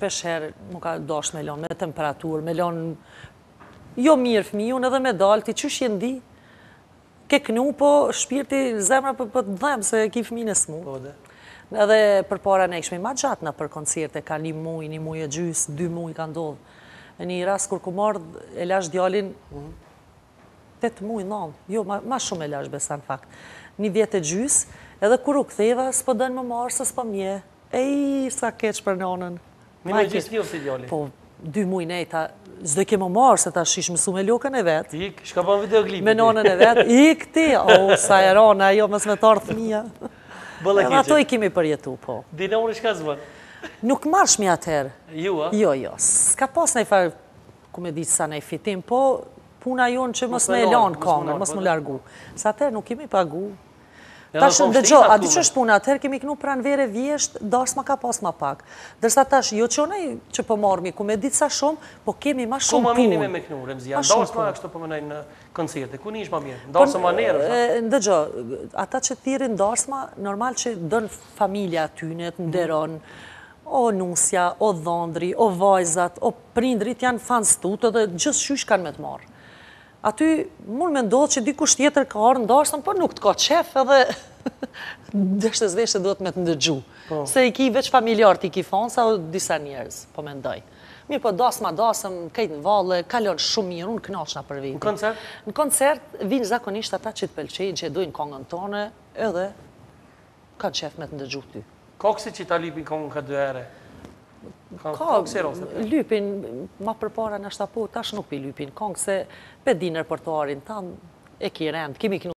peshherë më ka dash me lanë me temperaturë, me lanë jo mirë fëmijën edhe me dalë, ti qysh je ndi, ke kënu, po shpirti zemra për të dhemë, se ki fëmijën e smu. Edhe për para ne ishme ma gjatë na për koncerte, ka një muj e gjysë, 2 muj ka ndodhë. E një ras kur ku mardë, e lash djalin 8 muj, 9, jo, ma shumë e lash besa në fakt. Një 10 e gjysë, edhe kur u këtheva, s'po dënë më marë, se s'po mje. Ej, s'ka keq për nonën. Minë e gjysë një ose djali? Po, 2 muj nejta, zdoj kemë marë, se ta shish mësu me lokën e vetë. Ik, shka pa videoklipit. Me nonën e vetë, ik ti, o, sa e rona, jo, mës me tarë thmija. Bëllë e keqe. Ato i kimi përjetu, po. Dinori shka zbënë? Nuk marshmi atëherë. Ju, a? Jo, jo. Ska pas në i farë, ku me ditë sa në i fitim, po puna jonë që mës me lanë kamër, mës më largu. Sa atëherë nuk kemi pagu. Tash në dëgjo, a di që është puna atëherë, kemi kënu pranvere vjeshtë, dash ma ka pas ma pak. Dërsa tash, jo që ne që përmarmi, ku me ditë sa shumë, po kemi ma shumë punë. Ku ma minime me kënu, Remzia? Dash ma kështë të përmenaj në koncerte, ku një ishë ma mirë? Dash ma nërë? Ndëgjo, ata që thirin dash ma, normal që dënë familja atynet, nderon, o nusja, o dhondri, o vajzat, o prindrit janë fans tutë dhe gjithë shysh kanë me të marë. Aty mund me ndodhë që dikush tjetër ka arë ndarësën, për nuk të ka qef edhe deshtë e zveshtë duhet me të ndëgju. Se i ki veç familjarë t'i ki fansa o disa njerëz, po me ndoj. Mirë po dasma dasëm, kejtë në valë, kalon shumë mirë, unë knashna për vitin. Në koncert? Në koncert vinë zakonisht ata që të pëlqejnë, që dojnë kongën tone edhe kanë qef me të ndëgju ty. Kokësi që ta lypin kongën ka 2 ere? Ka, lypin, ma përpara në shtapo, tash nuk pi lypin kongë, se pe dinër përtoarin tam e ki rendë, kimi kënu.